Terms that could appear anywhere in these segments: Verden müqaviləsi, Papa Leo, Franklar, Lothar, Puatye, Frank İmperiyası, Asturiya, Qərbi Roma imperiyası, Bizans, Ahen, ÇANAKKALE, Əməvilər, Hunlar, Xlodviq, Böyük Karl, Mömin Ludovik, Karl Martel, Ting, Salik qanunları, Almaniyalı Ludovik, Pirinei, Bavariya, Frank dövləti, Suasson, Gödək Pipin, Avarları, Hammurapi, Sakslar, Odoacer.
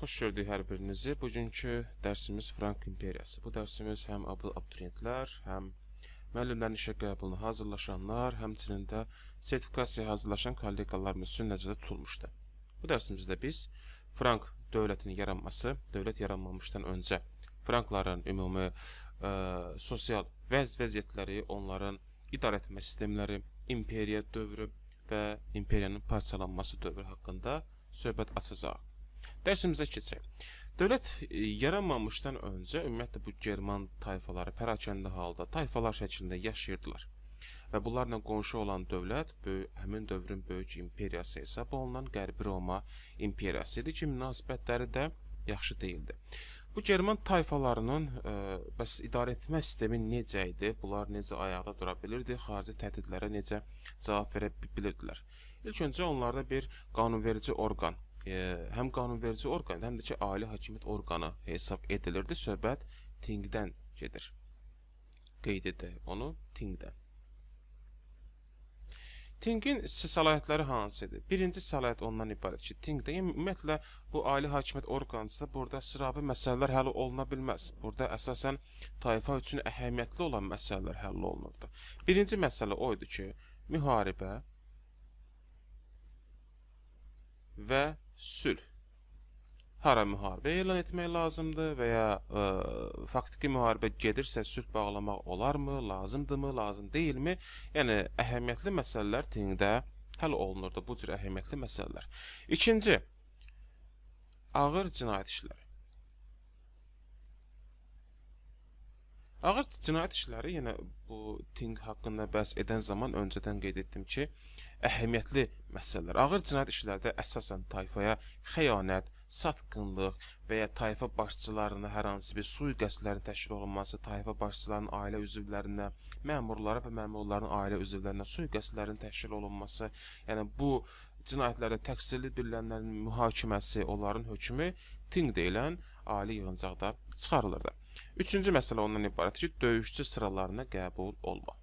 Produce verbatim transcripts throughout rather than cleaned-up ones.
Xoş gördük hər birinizi. Bugünkü dərsimiz Frank İmperiyası. Bu dərsimiz həm abituriyentlər, həm müəllimlərin işə qəbuluna hazırlaşanlar, həmçinin də sertifikasiyaya hazırlaşan kolleqalarımız üçün nəzərdə tutulmuşdu. Bu dərsimizdə biz Frank dövlətinin yaranması, dövlət yaranmamışdan öncə Frankların ümumi ə, sosial vəz vəziyyətləri, onların idarə etmə sistemləri, imperiya dövrü və imperiyanın parçalanması dövrü haqqında söhbət açacağıq. Dərsimizə keçək. Dövlət yaranmamışdan öncə ümumiyyətlə bu German tayfaları pərakəndə halda tayfalar şəklində yaşayırdılar və bunlarla qonşu olan dövlət həmin dövrün böyük imperiyası hesab olunan Qərbi Roma imperiyası idi ki, münasibətləri də yaxşı deyildi. Bu German tayfalarının ə, bəs idarə etmə sistemi necə idi? Bunlar necə ayaqda dura bilirdi? Xarici təhdidlərə necə cavab verə bilirdilər? İlk öncə onlarda bir qanunverici orqan, e, həm qanunverici orqan, həm də ki, ali hakimiyyət orqanı hesab edilirdi. Söhbət Tingdən gedir. Qeyd edək onu Tingdən. Tingin səlahiyyətləri hansıdır? Birinci səlahiyyət ondan ibarət ki, Tingdə, yəni, ümumiyyətlə, bu ali hakimiyyət orqanında burada sıravi məsələlər həll oluna bilməz. Burada əsasən tayfa üçün əhəmiyyətli olan məsələlər həll olunurdu. Birinci məsələ o idi ki, müharibə və sülh. Hara müharibə elan etmək lazımdır və ya ə, faktiki müharibə gedirsə sülh bağlamaq olarmı, lazımdırmı, lazım deyilmi? Yəni, əhəmiyyətli məsələlər Tingdə həll olunurdu, bu cür əhəmiyyətli məsələlər. İkinci, ağır cinayət işləri. Ağır cinayət işləri, yəni bu Ting haqqında bəhs edən zaman öncədən qeyd etdim ki, əhəmiyyətli məsələlər. Ağır cinayət işlərdə əsasən tayfaya xəyanət, satqınlıq və ya tayfa başçılarına hər hansı bir sui-qəsdlərin təşkil olunması, tayfa başçılarının ailə üzvlərinə, məmurlara və məmurların ailə üzvlərinə sui-qəsdlərin təşkil olunması, yəni bu cinayətlərdə təqsirli bilinənlərin mühakiməsi, onların hökmü Ting deyilən ali yığıncaqda çıxarılırdı. Üçüncü məsələ ondan ibarət ki, döyüşçü sıralarına qəbul olma.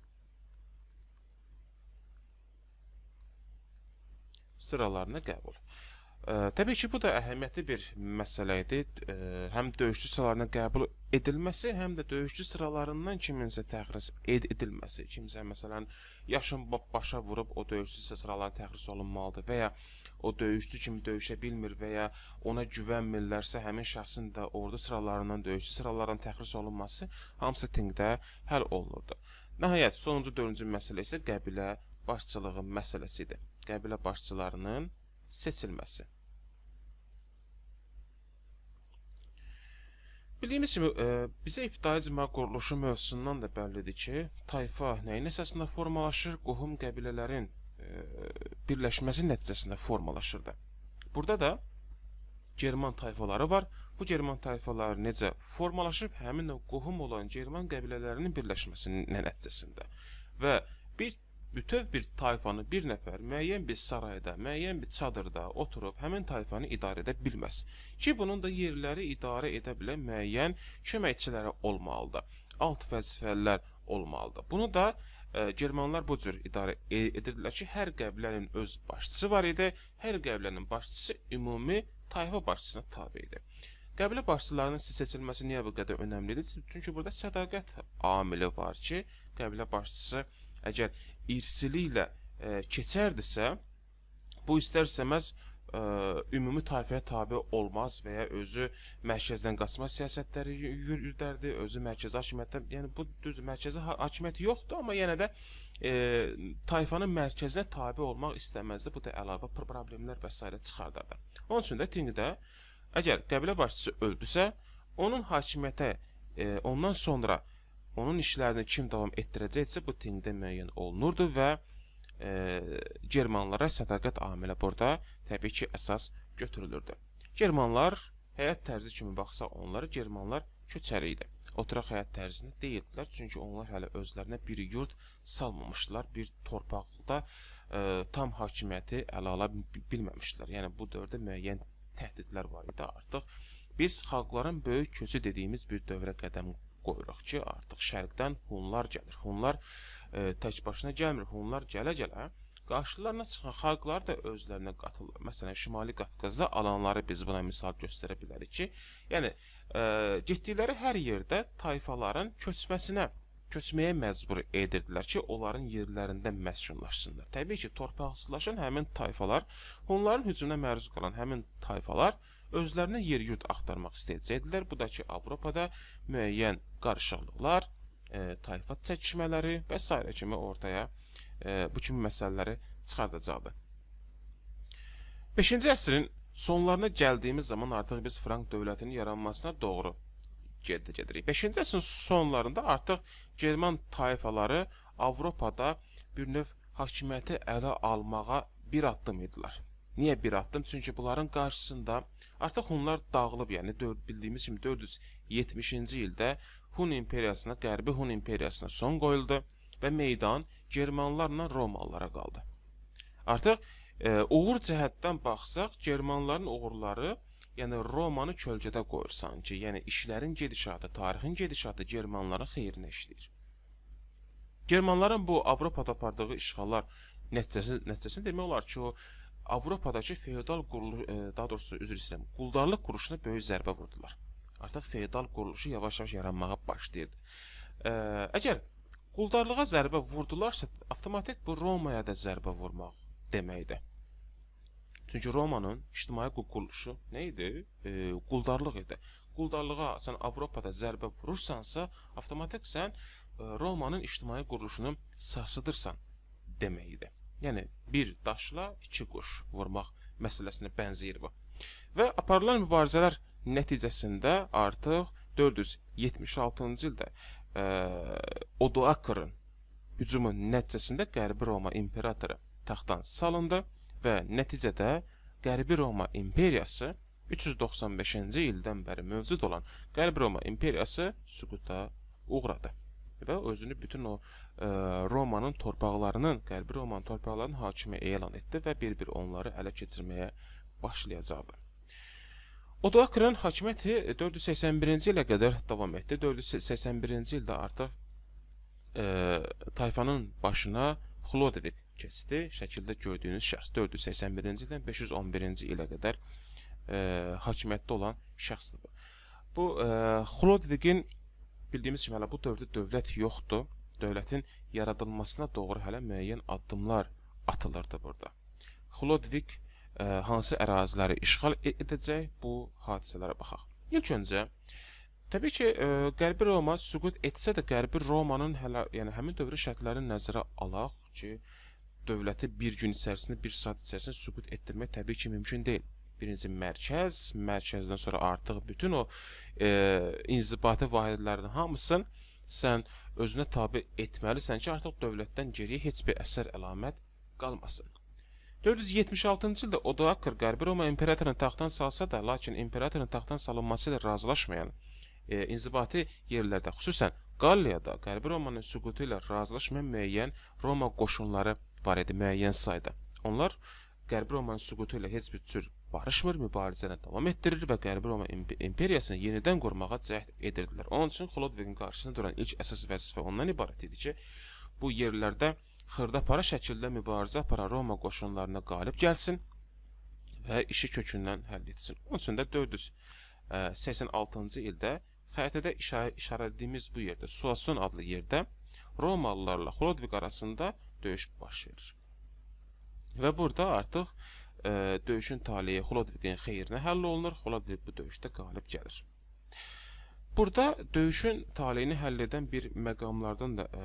Sıralarına qəbul. E, təbii ki, bu da əhəmiyyətli bir məsələ idi. E, həm döyüşçü sıralarına qəbul edilməsi, həm də döyüşçü sıralarından kiminsə təxris ed edilməsi. Kimsə, məsələn, yaşın başa vurub o döyüşçü sıralarına təxris olunmalıdır və ya o döyüşçü kimi döyüşə bilmir və ya ona güvənmirlərsə, həmin şəxsin də ordu sıralarından, döyüşçü sıralarından təxris olunması hamısı Tingdə həll olunurdu. Nəhayət, sonuncu, dördüncü məsələ isə qəbilə başçılığı məsələsidir. Qəbilə başçılarının seçilməsi. Bildiyimiz kimi, bizə ibtidai cəmiyyət quruluşu mövzusundan da bəllidir ki, tayfa nəyin əsasında formalaşır, qohum qəbilələrin birləşməsi nəticəsində formalaşırdı. Burada da German tayfaları var. Bu German tayfaları necə formalaşıb? Həmin o qohum olan German qəbilələrinin birləşməsinin nəticəsində. Və bir bütöv bir tayfanı bir nəfər müəyyən bir sarayda, müəyyən bir çadırda oturub həmin tayfanı idarə edə bilməz. Ki, bunun da yerləri idarə edə bilən müəyyən köməkçiləri olmalıdır, alt vəzifəllər olmalıdır. Bunu da e, Germanlar bu cür idarə edirdilər ki, hər qəbilənin öz başçısı var idi, hər qəbilənin başçısı ümumi tayfa başçısına tabi idi. Qəbilə başçılarının seçilməsi niyə bu qədər önəmlidir? Çünki burada sədaqət amili var ki, qəbilə başçısı əgər irsiliklə e, keçərdisə, bu istər-istəməz e, ümumi tayfaya tabi olmaz və ya özü mərkəzdən qaçma siyasətləri yürüdərdi, özü mərkəzi hakimiyyətdən, yəni bu düz mərkəzi hakimiyyət yoxdur, amma yenə də e, tayfanın mərkəzinə tabi olmaq istəməzdi, bu da əlavə problemlər və s. çıxardardı. Onun üçün də Tingdə, əgər qəbilə başçısı öldüsə, onun hakimiyyətə e, ondan sonra onun işlərini kim davam etdirəcəksə, bu Tingdə müəyyən olunurdu və e, Germanlara sədaqət amili burada təbii ki, əsas götürülürdü. Germanlar həyat tərzi kimi baxsa onları, Germanlar köçəri idi. Oturaq həyat tərzini deyildilər, çünki onlar hələ özlərinə bir yurt salmamışdılar, bir torpaqda e, tam hakimiyyəti ələ ala bilməmişdilər. Yəni, bu dövrdə müəyyən təhdidlər var idi artıq. Biz xalqların böyük köçü dediyimiz bir dövrə qədəm qoyuruq ki, artıq şərqdən Hunlar gəlir. Hunlar e, tək başına gəlmir. Hunlar gələ-gələ Qarşılarına çıxan xalqlar da özlərinə qatılır. Məsələn, Şimali Qafqazda alanları biz buna misal göstərə bilərik ki, yəni e, getdikləri hər yerdə tayfaların köçməsinə, köçməyə məcbur edirdilər ki, onların yerlərində məskunlaşsınlar. Təbii ki, torpaqsızlaşan həmin tayfalar, onların hücumuna məruz qalan həmin tayfalar özlərinə yer-yurt axtarmaq istəyəcəkdilər. Bu da ki, Avropada müəyyən qarışıqlıqlar, e, tayfa çəkişmələri və sairə kimi ortaya E, bu kimi məsələləri çıxardacaqdı. beşinci əsrin sonlarına gəldiyimiz zaman artıq biz Frank dövlətinin yaranmasına doğru gedirik. beşinci əsrin sonlarında artıq German tayfaları Avropada bir növ hakimiyyəti ələ almağa bir addım idilər. Niyə bir addım? Çünki bunların qarşısında artıq Hunlar dağılıb, yəni bildiyimiz kimi dörd yüz yetmişinci ildə Hun imperiyasına, Qərbi Hun imperiyasına son qoyuldu və meydan Germanlarla Romalılara qaldı. Artıq e, uğur cəhətdən baxsaq, Germanların uğurları, yəni Romanı kölgədə qoyur sanki, yəni işlərin gedişatı, tarixin gedişatı Germanların xeyrinə işləyir. Germanların bu Avropada apardığı işğallar nəticəsində demək olar ki, o Avropadakı feodal quruluş, e, daha doğrusu üzr istəyirəm, quldarlıq quruluşuna böyük zərbə vurdular. Artıq feodal quruluşu yavaş-yavaş yaranmağa başlayırdı. E, əgər quldarlığa zərbə vurdularsa, avtomatik bu Romaya da zərbə vurmaq deməkdir. Çünki Romanın ictimai quruluşu nə idi? E, quldarlıq idi. Quldarlığa sən Avropada zərbə vurursansa, avtomatik sən e, Romanın ictimai quruluşunu sarsıdırsan deməkdir. Yəni, bir daşla iki quş vurmaq məsələsinə bənzəyir bu. Və aparılan mübarizələr nəticəsində artıq dörd yüz yetmiş altıncı ildə Odoacer'ın hücumu nəticəsində Qərbi Roma imperatoru taxtdan salındı və nəticədə Qərbi Roma imperiyası üç yüz doxsan beşinci ildən bəri mövcud olan Qərbi Roma imperiyası süquta uğradı və özünü bütün o e, Romanın torpaqlarının, Qərbi Romanın torpaqlarının hakimi elan etdi və bir-bir onları ələ keçirməyə başlayacaqdı. Odoacer'ın hakimiyyəti dörd yüz səksən birinci ilə qədər davam etdi. dörd yüz səksən birinci ildə artıq e, tayfanın başına Xlodviq keçdi. Şəkildə gördüyünüz şəxs dörd yüz səksən birinci ildən beş yüz on birinci ilə qədər e, hakimiyyətdə olan şəxsdir. Bu e, Xlodviqin bildiyimiz kimi hələ bu dövrdə dövlət yoxdur. Dövlətin yaradılmasına doğru hələ müəyyən addımlar atılırdı burada. Xlodviq hansı əraziləri işğal edəcək, bu hadisələrə baxaq. İlk öncə, təbii ki, Qərbi Roma süqut etsə də Qərbi Romanın hələ, yəni həmin dövrün şərtlərini nəzərə alaq ki, dövləti bir gün içərisində, bir saat içərisində süqut etdirmək təbii ki, mümkün deyil. Birinci mərkəz, mərkəzdən sonra artıq bütün o e, inzibati vahidlərinin hamısını sən özünə tabi etməlisən ki, artıq dövlətdən geriyə heç bir əsər əlamət qalmasın. dörd yüz yetmiş altıncı ildə Odoacer Qərbi Roma imperatorunu taxtdan salsa da, lakin imperatorun taxtdan salınması ilə razılaşmayan e, inzibati yerlərdə, xüsusən Galiyada Qərbi Romanın süqutu ilə razılaşmayan müəyyən Roma qoşunları var idi, müəyyən sayda. Onlar Qərbi Romanın süqutu ilə heç bir tür barışmır, mübarizəni davam etdirir və Qərbi Roma imperiyasını yenidən qurmağa cəhd edirdilər. Onun üçün Xlodviqin qarşısında duran ilk əsas vəzifə ondan ibarət idi ki, bu yerlərdə xırdapara şəkildə mübarizə aparan Roma qoşunlarına qalib gəlsin və işi kökündən həll etsin. Onun üçün də dörd yüz səksən altıncı ildə xəritədə işarələdiyimiz bu yerdə, Suasson adlı yerdə Romalılarla Xlodviq arasında döyüş baş verir. Və burada artıq e, döyüşün taleyi Xlodviqin xeyrinə həll olunur, Xlodviq bu döyüşdə qalib gəlir. Burada döyüşün taleyini həll edən bir məqamlardan da e,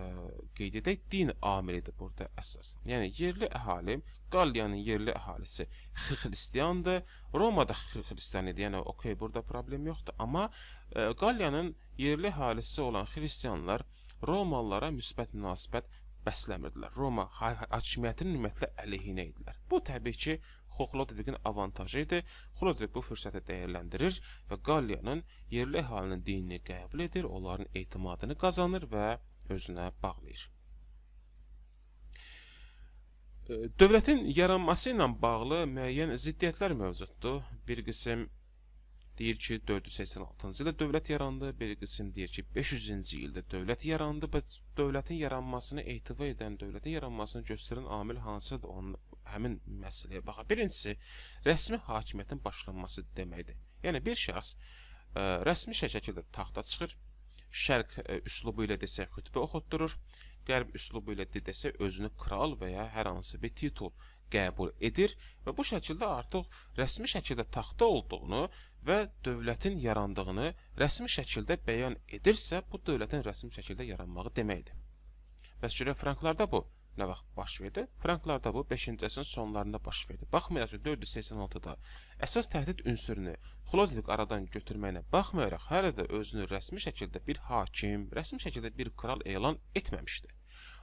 qeyd edək, din amilidir burada əsas. Yəni, yerli əhali, Qaliyanın yerli əhalisi xristiyandır, Romada xristiyan idi, yəni okey, burada problem yoxdur. Amma e, Qaliyanın yerli əhalisi olan xristiyanlar Romalılara müsbət münasibət bəsləmirdilər. Roma hakimiyyətinin ümumiyyətlə əleyhinə idilər. Bu, təbii ki, Xlodviqin avantajı idi. Xlodviq bu fürsəti dəyərləndirir və Qaliyanın yerli əhalinin dinini qəbul edir, onların etimadını qazanır və özünə bağlayır. Dövlətin yaranması ilə bağlı müəyyən ziddiyyətlər mövcuddur. Bir qism Deyir ki, dörd yüz səksən altıncı ildə dövlət yarandı, bir qism deyir ki, beş yüzüncü ildə dövlət yarandı və dövlətin yaranmasını ehtiva edən, dövlətin yaranmasını göstərən amil hansıdır onun, həmin məsələyə baxa. Birincisi, rəsmi hakimiyyətin başlanması deməkdir. Yəni, bir şəxs ə, rəsmi şəkildə taxta çıxır, şərq ə, üslubu ilə desək xütbə oxutdurur, qərb üslubu ilə desək özünü kral və ya hər hansı bir titul qəbul edir və bu şəkildə artıq rəsmi şəkildə taxta olduğunu və dövlətin yarandığını rəsmi şəkildə bəyan edirsə, bu dövlətin rəsmi şəkildə yaranmağı deməkdir. Bəs görə franklarda bu nə vaxt baş verdi? Franklarda bu beşinci əsrin sonlarında baş verdi. Baxmayaraq ki, dörd yüz səksən altıda əsas təhdid ünsürünü Xlodviq aradan götürməyinə baxmayaraq, hələ də özünü rəsmi şəkildə bir hakim, rəsmi şəkildə bir kral elan etməmişdi.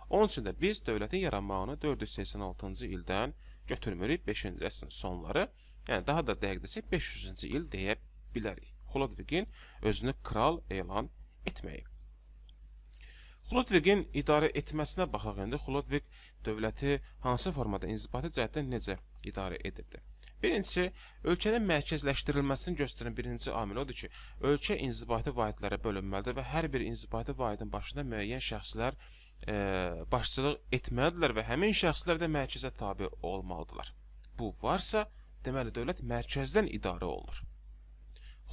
Onun üçün də biz dövlətin yaranmağını dörd yüz səksən altıncı ildən götürmürük, beşinci əsrin sonları, yəni daha da dəqiq desək beş yüzüncü il deyə bilərik. Xlodviqin özünü kral elan etməyi. Xlodviqin idarə etməsinə baxaq indi, Xlodviq dövləti hansı formada inzibati cəhətdən necə idarə edirdi? Birincisi, ölkənin mərkəzləşdirilməsini göstərən birinci amil odur ki, ölkə inzibati vahidlərə bölünməlidir və hər bir inzibati vahidin başında müəyyən şəxslər e, başçılıq etməlidirlər və həmin şəxslər də mərkəzə tabi olmalıdırlar. Bu varsa, deməli, dövlət mərkəzdən idarə olunur.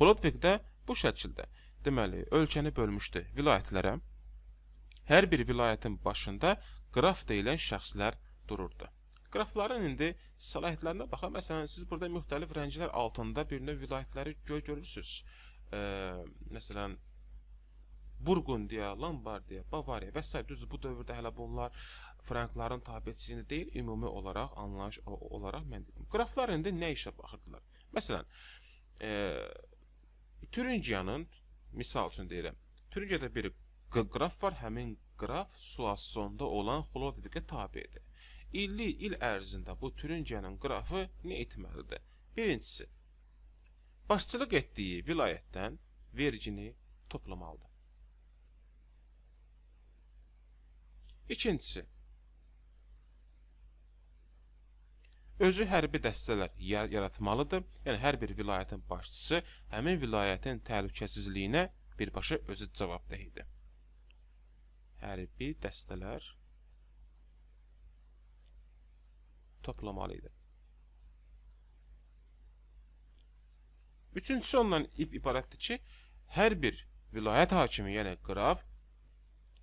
Xlodviq də bu şəkildə, deməli, ölkəni bölmüşdü vilayətlərə. Hər bir vilayətin başında qraf deyilən şəxslər dururdu. Qrafların indi səlahiyyətlərinə baxaq. Məsələn, siz burada müxtəlif rənglər altında bir növ vilayətləri görürsünüz. E, məsələn, Burqundiya, Lombardiya, Bavariya və s. Düzdür, bu dövrdə hələ bunlar frankların tabiçiliyini deyil, ümumi olaraq, anlayış olaraq mən dedim. Qraflar indi nə işə baxırdılar? Məsələn, e, Türüngiyanın, misal üçün deyirəm, Türüngiyada bir qraf var, həmin qraf Suassonda olan Xlodviqə tabidir. İlli il ərzində bu Türüngiyanın qrafı nə etməlidir? Birincisi, başçılıq etdiyi vilayətdən vergini toplamalıdır. İkincisi, özü hərbi dəstələr yaratmalıdır. Yəni, hər bir vilayətin başçısı həmin vilayətin təhlükəsizliyinə birbaşa özü cavabdeh idi. Hərbi dəstələr toplamalıydı. Üçüncüsü ondan ibarətdir ki, hər bir vilayət hakimi, yəni qraf,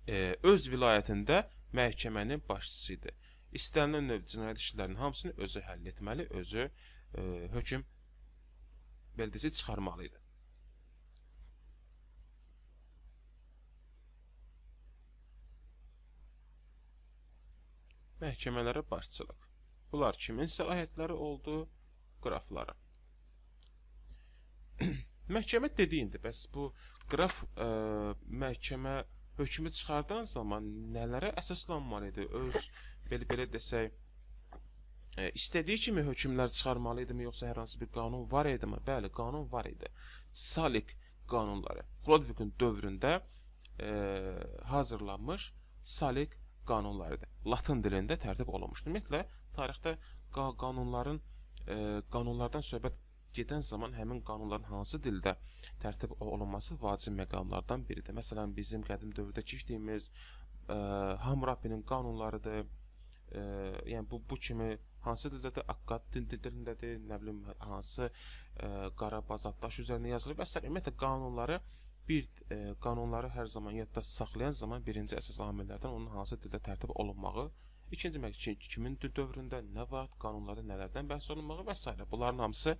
e, öz vilayətində məhkəmənin başçısı idi. İstənilən növ cinayət işlərinin hamısını özü həll etməli, özü e, hökm bəldəsi çıxarmalıydı. Məhkəmələrə başçılıq. Bunlar kimin səlahiyyətləri oldu? Qrafları. Məhkəmə dediyində, bəs bu qraf ə, məhkəmə hökmü çıxardan zaman nələrə əsaslanmalıydı? Öz, belə-belə desək, ə, istədiyi kimi hökmlər çıxarmalıydımı, yoxsa hər hansı bir qanun var idi mi? Bəli, qanun var idi. Salik qanunları. Xlodviqin dövründə ə, hazırlanmış salik qanunlarıdır. Latın dilində tərtib olunmuşdur. Ümumiyyətlə, tarixdə qanunların, e, qanunlardan söhbət gedən zaman həmin qanunların hansı dildə tərtib olunması vacib məqamlardan biridir. Məsələn, bizim qədim dövrdə keçdiyimiz e, Hammurapinin qanunlarıdır. E, yəni, bu, bu kimi hansı dildədir? Akkad dilindədir, nə bilim, hansı e, qara bazaddaş üzərində yazılır və s. Ümumiyyətlə, qanunları Bir e, qanunları hər zaman yadda saxlayan zaman birinci əsas amillərdən onun hansı dildə tərtib olunmağı, ikinci məhkəmin kimin dövründə nə vaxt, qanunlarda nələrdən bəhs olunmağı və s. Bunların hamısı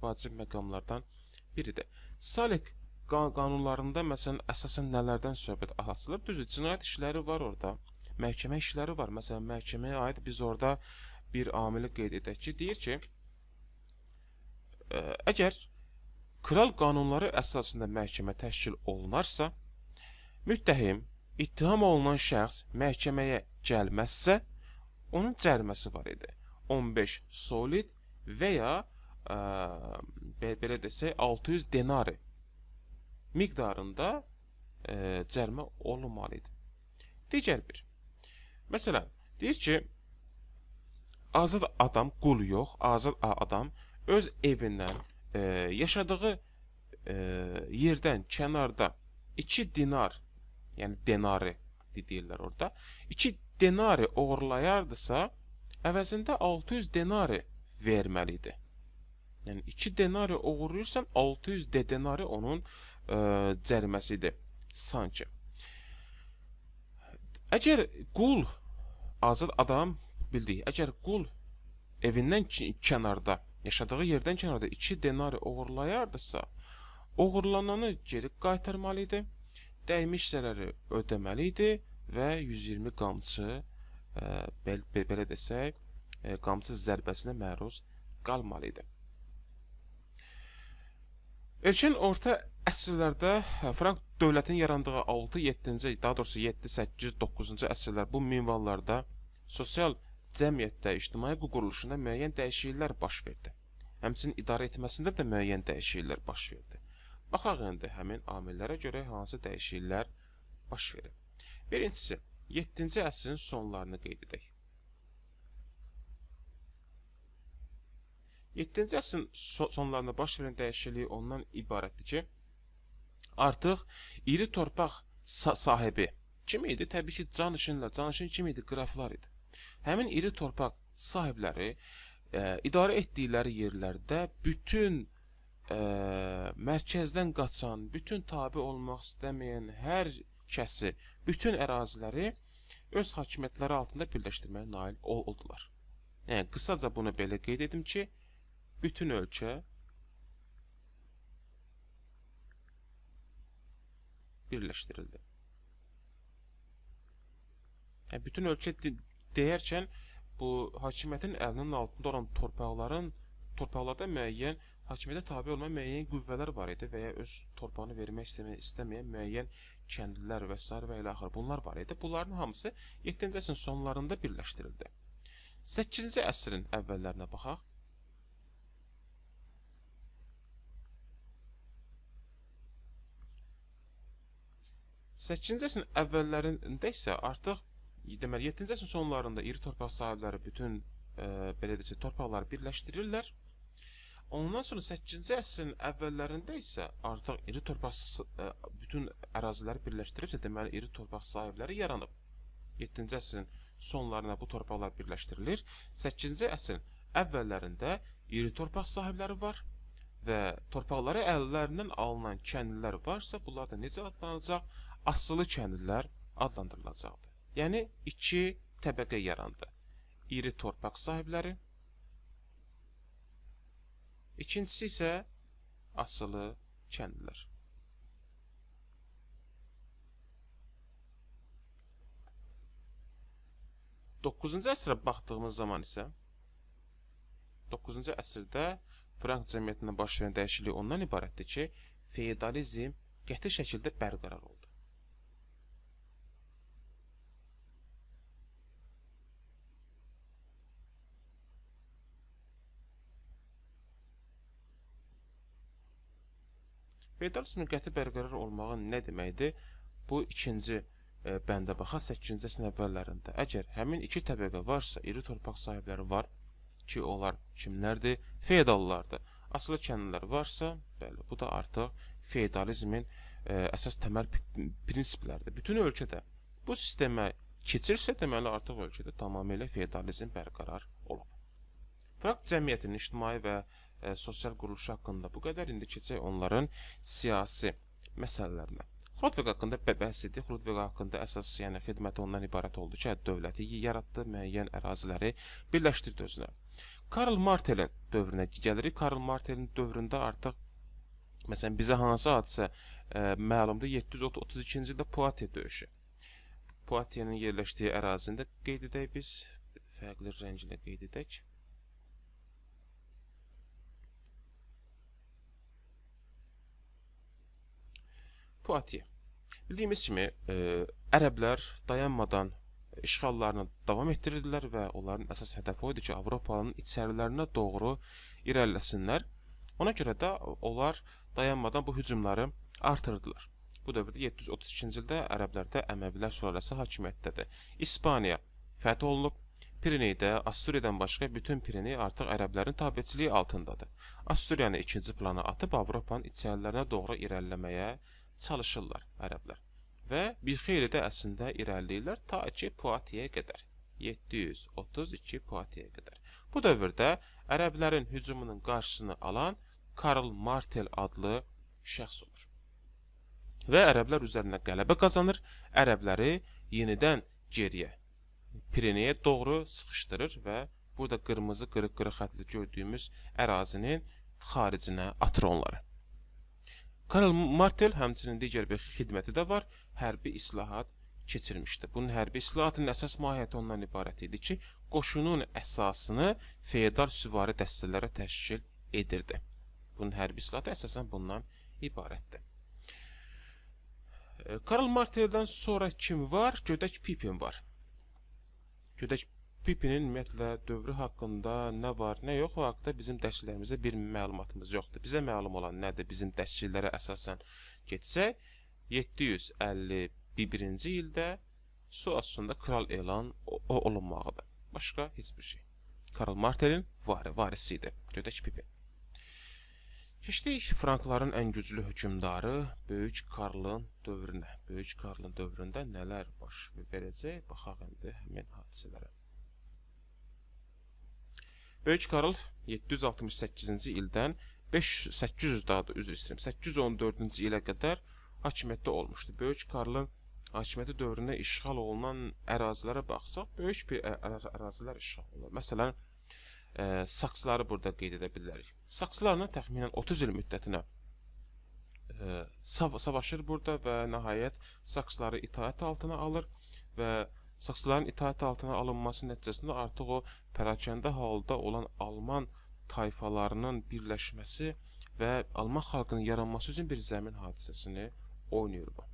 vacib məqamlardan biridir. Salik qanunlarında məsələn əsasən nələrdən söhbət açılır? Düzdür, cinayət işləri var orada, məhkəmə işləri var. Məsələn, məhkəməyə aid biz orada bir amili qeyd edək ki, deyir ki, ə, əgər kral qanunları əsasında məhkəmə təşkil olunarsa, müttəhim, ittiham olunan şəxs məhkəməyə gəlməzsə, onun cəriməsi var idi. on beş solid və ya, ə, belə desək, altı yüz denari miqdarında ə, cərimə olunmalı idi. Digər bir, məsələn, deyir ki, azad adam, qul yox, azad adam öz evindən, Ee, yaşadığı e, yerdən kənarda iki dinar, yəni denari deyirlər orada, iki denari oğurlayardısa, əvəzində altı yüz denari verməlidir. Yəni iki denari oğurluyursan, altı yüz denari onun e, cəriməsidir sanki. Əgər qul, azad adam bildik, əgər qul evindən kənarda, yaşadığı yerdən kənarda iki denari oğurlayardısa, oğurlananı geri qaytarmalıydı, dəymiş zərəri ödəməliydi və yüz iyirmi qamçı, e, bel, bel, belə desək, e, qamçı zərbəsinə məruz qalmalıydı. Erkən orta əsrlərdə Frank dövlətinin yarandığı altı yeddinci, daha doğrusu yeddi səkkiz doqquzuncu əsrlər bu minvallarda sosial cəmiyyətdə, ictimai quruluşunda müəyyən dəyişikliklər baş verdi. Həmçinin idarə etməsində də müəyyən dəyişikliklər baş verdi. Baxaq indi həmin amillərə görə hansı dəyişikliklər baş verir. Birincisi, yeddinci əsrin sonlarını qeyd edək. yeddinci əsrin sonlarında baş verən dəyişikliyi ondan ibarətdir ki, artıq iri torpaq sahibi kim idi? Təbii ki, canişinlər. Canişin kim idi? Qraflar idi. Həmin iri torpaq sahibləri e, idarə etdikləri yerlərdə bütün e, mərkəzdən qaçan, bütün tabi olmaq istəməyən hər kəsi, bütün əraziləri öz hakimiyyətləri altında birləşdirməyə nail oldular. Yəni, qısaca bunu belə qeyd edim ki, bütün ölkə birləşdirildi. Yəni, bütün ölkə deyərkən, bu hakimiyyətin əlinin altında olan torpaqların, torpaqlarda müəyyən, hakimiyyətə tabi olmayan müəyyən qüvvələr var idi və ya öz torpağını vermək istəməyən müəyyən kəndlilər və s. və ilaxır. Bunlar var idi. Bunların hamısı yeddinci əsrin sonlarında birləşdirildi. səkkizinci əsrin əvvəllərinə baxaq. səkkizinci əsrin əvvəllərində isə artıq deməli, yeddinci əsrin sonlarında iri torpaq sahibləri bütün e, belə desə, torpaqları birləşdirirlər. Ondan sonra səkkizinci əsrin əvvəllərində isə artıq iri torpaq e, bütün əraziləri birləşdiribsə, deməli, iri torpaq sahibləri yaranıb. yeddinci əsrin sonlarına bu torpaqlar birləşdirilir. səkkizinci əsrin əvvəllərində iri torpaq sahibləri var və torpaqları əllərindən alınan kəndlilər varsa, bunlar da necə adlanacaq? Asılı kəndlilər adlandırılacaqdı. Yəni, iki təbəqə yarandı. İri torpaq sahibləri, ikincisi isə asılı kəndlilər. doqquzuncu əsrə baxdığımız zaman isə, doqquzuncu əsrdə Frank cəmiyyətində baş verən dəyişiklik ondan ibarətdir ki, feodalizm qəti şəkildə bərqərar oldu. Feodalizmin qəti bərqərar olmağı nə deməkdir? Bu ikinci e, bəndə baxaq səkkizinci əsrin əvvəllərində. Əgər həmin iki təbəqə varsa, iri torpaq sahibləri var ki, onlar kimlərdir? Feodallardır. Asılı kəndlilər varsa, bəli, bu da artıq feodalizmin e, əsas təməl prinsipləridir. Bütün ölkədə bu sistemə keçirsə, deməli artıq ölkədə tamamilə feodalizm bərqərar olub. Frank cəmiyyətinin ictimai və E, sosial quruluş haqqında bu qədər. İndi keçək onların siyasi məsələlərinə. Xlodviq haqqında bəhs etdik. Xlodviq haqqında əsas yəni, xidməti ondan ibarət oldu ki, dövləti yaratdı, müəyyən əraziləri birləşdirdi özünə. Karl Martelin dövrünə gəlirik. Karl Martelin dövründə artıq, məsələn, bizə hansı hadisə e, məlumdur? yeddi yüz otuz ikinci ildə Puatye döyüşü. Puatyenin yerləşdiyi ərazində qeyd edək biz, fərqli rənglə qeyd edək. Puatye. Bildiyimiz kimi, e, ərəblər dayanmadan işğallarını davam etdirirdilər və onların əsas hədəfi oydu ki, Avropanın içərilərinə doğru irəliləsinlər. Ona görə də onlar dayanmadan bu hücumları artırdılar. Bu dövrdə yeddi yüz otuz ikinci ildə ərəblərdə Əməvilər sülaləsi hakimiyyətdədir. İspaniya fəth olunub, Pirineydə Asturiyadan başqa bütün Pirinei artıq ərəblərin tabiçiliyi altındadır. Asturiyanı ikinci plana atıb Avropanın içərilərinə doğru irəliləməyə çalışırlar ərəblər. Və bir xeyli də əslində irəliləyirlər ta ki Puatyəyə qədər. yeddi yüz otuz iki Puatyəyə qədər. Bu dövrdə ərəblərin hücumunun qarşısını alan Karl Martel adlı şəxs olur. Və ərəblər üzərində qələbə qazanır, ərəbləri yenidən geriyə, Pirineye doğru sıxışdırır və burada qırmızı qırıq-qırıq xətli gördüyümüz ərazinin xaricinə atır onları. Karl Martel həmçinin digər bir xidməti də var, hərbi islahat keçirmişdi. Bunun hərbi islahatının əsas mahiyyəti ondan ibarət idi ki, qoşunun əsasını feodal süvari dəstələrə təşkil edirdi. Bunun hərbi islahatı əsasən bundan ibarətdir. Karl Martel'dən sonra kim var? Gödək Pipin var. Gödək Pipinin ümumiyyətlə dövrü haqqında nə var, nə yox, o haqda bizim dərsçilərimizdə bir məlumatımız yoxdur. Bizə məlum olan nədir? Bizim dərsçilərə əsasən getsək, yeddi yüz əlli birinci ildə Suassonda kral elan olunmağıdır. Başqa heç bir şey. Karl Martel'in varisi idi Gödək Pipin. Keçdik Frankların ən güclü hökümdarı Böyük Karlın dövrünə. Böyük Karlın dövründə nələr baş verəcək? Baxaq indi həmin hadisələrə. Böyük Karl yeddi yüz altmış səkkizinci ildən səkkiz yüz on dördüncü ilə qədər hakimiyyətdə olmuşdu. Böyük Karlın hakimiyyəti dövrünə işğal olunan ərazilərə baxsaq, böyük bir ərazilər işğal olunur. Məsələn, Saksları burada qeyd edə bilərik. Sakslarla təxminən otuz il müddətinə savaşır burada və nəhayət Saksları itaət altına alır və Saksların itaət altına alınması nəticəsində artıq o pərakəndə halda olan Alman tayfalarının birləşməsi və Alman xalqının yaranması üçün bir zəmin hadisəsini oynayır bu.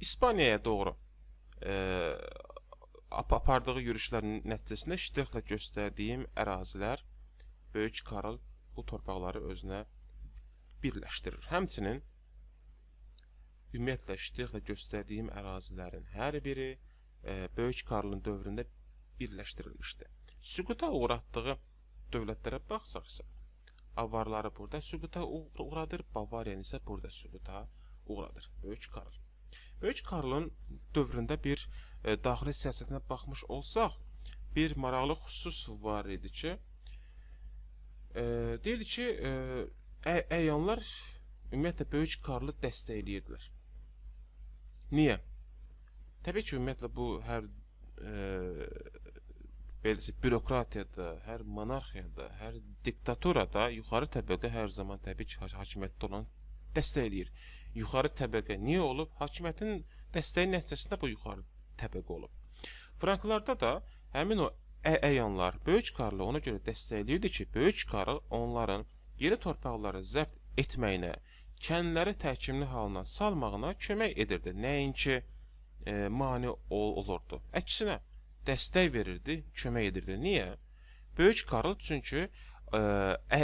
İspaniyaya doğru apardığı yürüyüşlərin nəticəsində şiddətlə göstərdiyim ərazilər Böyük Karl bu torpaqları özünə birləşdirir. Həmçinin ümumiyyətlə şiddətlə göstərdiyim ərazilərin hər biri Böyük Karlın dövründə birləşdirilmişdi. Süquta uğratdığı dövlətlərə baxsaqsa, Avarları burada süquta uğradır, Bavariya isə burada süquta uğradır. Böyük Karl. Böyük Karlın dövründə bir daxili siyasətinə baxmış olsaq, bir maraqlı xüsus var idi ki, deyil ki, əyanlar ümumiyyətlə Böyük Karlı dəstəkləyirdilər. Niyə? Təbii ki, ümumiyyətlə bu hər bürokratiyada, hər monarxiyada, hər diktaturada yuxarı təbəqə hər zaman təbii ki, hakimiyyətdə olan dəstəkləyir. Yuxarı təbəqə niyə olub? Hakimiyyətin dəstəyi nəticəsində bu yuxarı təbəqə olub. Franklarda da həmin o əyanlar Böyük Karlı ona görə dəstəkləyirdi ki, Böyük Karl onların yeni torpaqları zəbt etməyinə, kəndləri təhkimli halına salmağına kömək edirdi. Nəinki mane olurdu. Əksinə, dəstək verirdi, kömək edirdi. Niyə? Böyük Karl çünki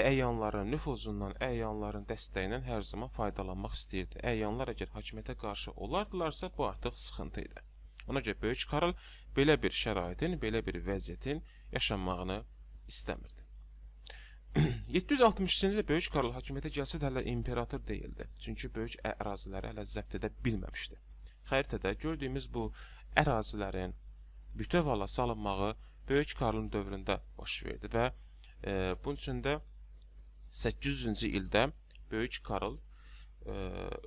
əyanların nüfuzundan, əyanların dəstəyindən hər zaman faydalanmaq istəyirdi. Əyanlar əgər hakimiyyətə qarşı olardılarsa, bu artıq sıxıntı idi. Ona görə Böyük Karl belə bir şəraitin, belə bir vəziyyətin yaşanmağını istəmirdi. yeddi yüz altmış ikinci ildə Böyük Karl hakimiyyətə gəlsə də hələ imperator deyildi. Çünki böyük əraziləri hələ zəbt edə bilməmişdi. Xəritədə gördüyümüz bu ərazilərin bütövala salınmağı Böyük Karlın dövründə baş verdi və bunun üçün də səkkiz yüzüncü ildə Böyük Karl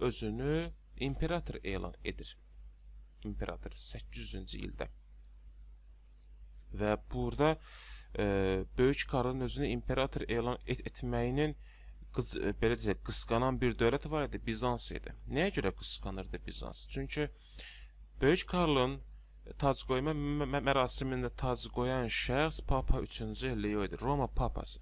özünü imperator elan edir. İmperator səkkiz yüzüncü ildə. Və burada Böyük Karlın özünü imperator elan etməyinin qısqanan bir dövlət var idi, Bizans idi. Nəyə görə qısqanırdı Bizans? Çünki Böyük Karlın tac qoyma mərasimində tac qoyan şəxs Papa üçüncü Leo idi, Roma papası.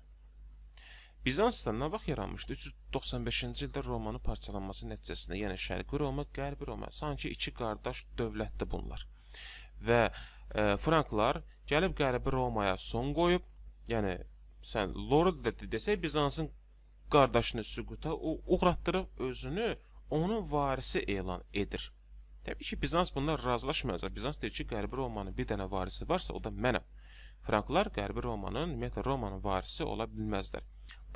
Bizansda nə vaxt yaranmışdı? üç yüz doxsan beşinci ildə Romanın parçalanması nəticəsində, yəni Şərqi Roma, Qərbi Roma, sanki iki qardaş dövlətdir bunlar. Və Franklar gəlib Qərbi Romaya son qoyub, yəni sən Lord desək, Bizansın qardaşını süquta uğratdırıb özünü onun varisi elan edir. Təbii ki, Bizans bunlar razılaşmayacaq. Bizans deyir ki, Qərbi Romanın bir dənə varisi varsa, o da mənəm. Franklar Qərbi Romanın, ümumiyyətlə Romanın varisi ola bilməzlər.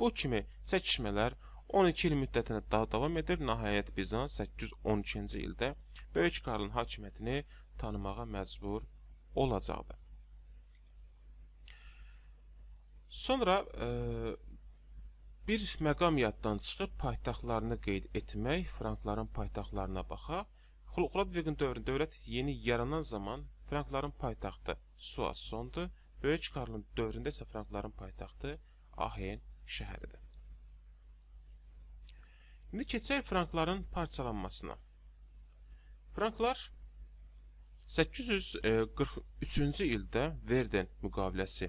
Bu kimi çəkişmələr on iki il müddətinə daha davam edir. Nəhayət Bizans səkkiz yüz on ikinci ildə Böyük Karlın hakimiyyətini tanımağa məcbur olacaqdır. Sonra e, bir məqam yaddan çıxıb paytaxtlarını qeyd etmək, Frankların paytaxtlarına baxaq. Xlodviqin dövründə dövlət yeni yaranan zaman Frankların paytaxtı Suassondur. Böyük Karlın dövründə isə Frankların paytaxtı Ahen şəhəridir. İndi keçək Frankların parçalanmasına. Franklar səkkiz yüz qırx üçüncü ildə Verden müqaviləsi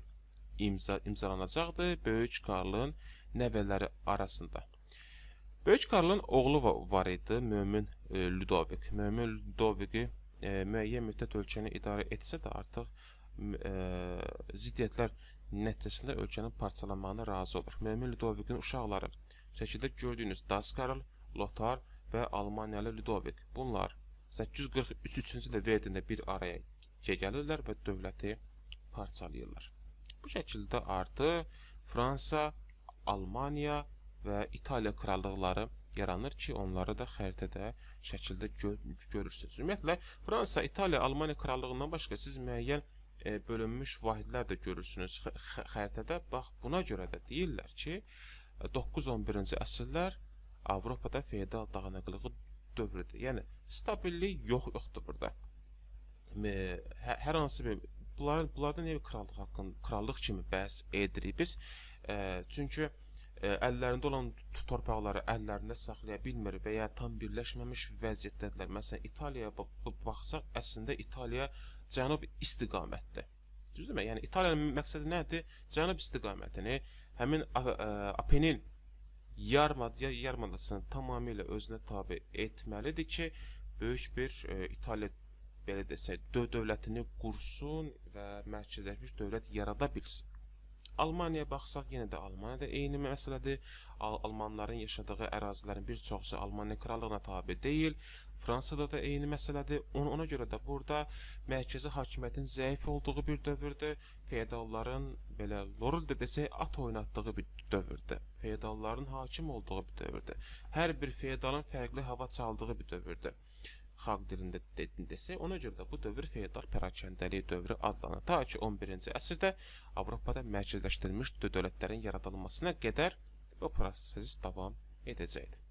imza, imzalanacaqdır Böyük Karlın nəvələri arasında. Böyük Karlın oğlu var idi, Mömin Ludovik. Mömin Ludoviqi e, müəyyən müddət ölkəni idarə etsə də artıq e, ziddiyyətlər nəticəsində ölkənin parçalanmasına razı olur. Mömin Ludoviqin uşaqları şəkildə gördüyünüz Daskarl, Lothar və Almaniyalı Ludovik. Bunlar səkkiz yüz qırx üçüncü ildə Verdində bir araya gəlirlər və dövləti parçalayırlar. Bu şəkildə artıq Fransa, Almaniya və İtaliya krallıqları yaranır ki, onları da xəritədə şəkildə görürsünüz. Ümumiyyətlə, Fransa, İtaliya, Almaniya krallığından başqa siz müəyyən bölünmüş vahidlər də görürsünüz xəritədə. Bax, buna görə də deyirlər ki, doqquz on birinci əsrlər Avropada feodal dağınıqlığı dövrüdür. Yəni, stabillik yox, yoxdur burada. Hər hansı bir, bunlarda nə bir krallıq haqqında, krallıq kimi bəhs edirik biz. Çünki əllərində olan torpaqları əllərində saxlaya bilmir və ya tam birləşməmiş vəziyyətdədirlər. Məsələn, İtaliyaya baxsaq, əslində İtaliya cənub istiqamətdir. Düz demə, yəni İtaliyanın məqsədi nədir? Cənub istiqamətini, həmin Apenin yarımadasını tamamilə özünə tabi etməlidir ki, böyük bir İtaliya, belə desək, dövlətini qursun və mərkəzləşmiş dövlət yarada bilsin. Almaniyaya baxsaq, yenə də Almaniyada eyni məsələdir. Almanların yaşadığı ərazilərin bir çoxusu Almaniya krallığına tabi deyil. Fransada da eyni məsələdir. Ona görə də burada mərkəzi hakimiyyətin zəif olduğu bir dövrdür. Feodalların, belə loruldə desək, at oynatdığı bir dövrdür. Feodalların hakim olduğu bir dövrdür. Hər bir feodalın fərqli hava çaldığı bir dövrdür. Xalq dilində desək, ona görə də bu dövr feodal pərakəndəlik dövrü adlanır. Ta ki on birinci əsrdə Avropada mərkəzləşdirilmiş dövlətlərin yaradılmasına qədər bu proses davam edəcəkdir.